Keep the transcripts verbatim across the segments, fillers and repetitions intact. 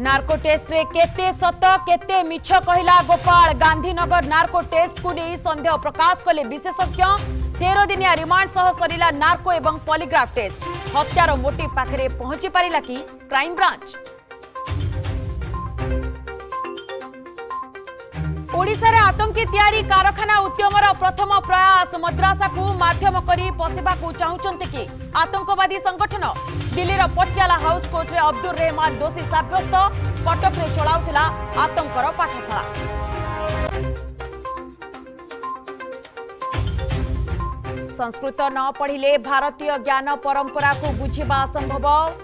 Narco test रे केते सत केते मिछ कहला गोपाल। गांधीनगर नार्को टेस्ट को नहीं संदेह प्रकाश कले विशेषज्ञ। तेरह दिनिया रिमांड सह सरिला नार्को एवं पॉलीग्राफ टेस्ट। हत्यार मोटिव पाखरे पहुंची पारिला कि क्राइम ब्रांच। ओडिशा रे आतंकी तैयारी कारखाना उद्यमर प्रथम प्रयास। मद्रासा को माध्यम करी पसिबाकू चाहुचंती कि आतंकवादी संगठन। दिल्लीर पटियाला हाउस कोर्ट रे अब्दुल रहमान दोषी साब्यस्त। कटक रे चलाउथिला आतंकर पाठशाला। संस्कृत न पढ़िले भारतीय ज्ञान परंपरा को बुझिबा असंभव।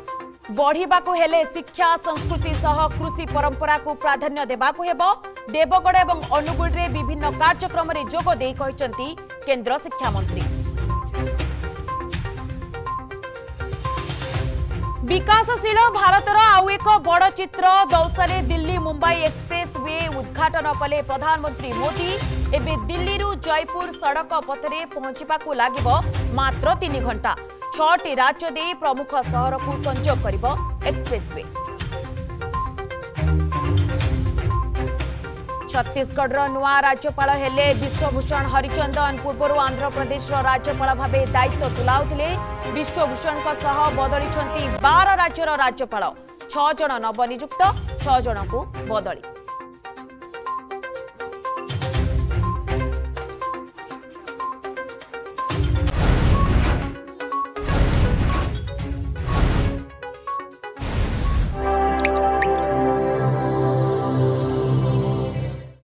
बढ़िबाकू हेले शिक्षा संस्कृति सह कृषि परंपरा को प्राधान्य देबाकू हेबो। देवगढ़ एवं अनुगुल रे विभिन्न कार्यक्रम रे जोग देई कहिसंती केंद्र शिक्षा मंत्री। विकासशील भारतर आउ एक बड़ चित्र दौसरे दिल्ली मुंबई एक्सप्रेस वे उद्घाटन कले प्रधानमंत्री मोदी। एबे दिल्ली रु जयपुर सड़क पथरे पहुंचबाकू लागिबो मात्र तीन घंटा। छठी राज्य दे प्रमुख शहर को संजोग करिबो एक्सप्रेस वे। छत्तीसगढ़ नुआ राज्यपाल हेले विश्वभूषण हरिचंदन। पूर्व आंध्र प्रदेश राज्यपाल भावे दायित्व तुलाउथिले विश्वभूषण सह बदली बारह राज्यर राज्यपाल। छह जन नवनियुक्त, छह जन को बदली।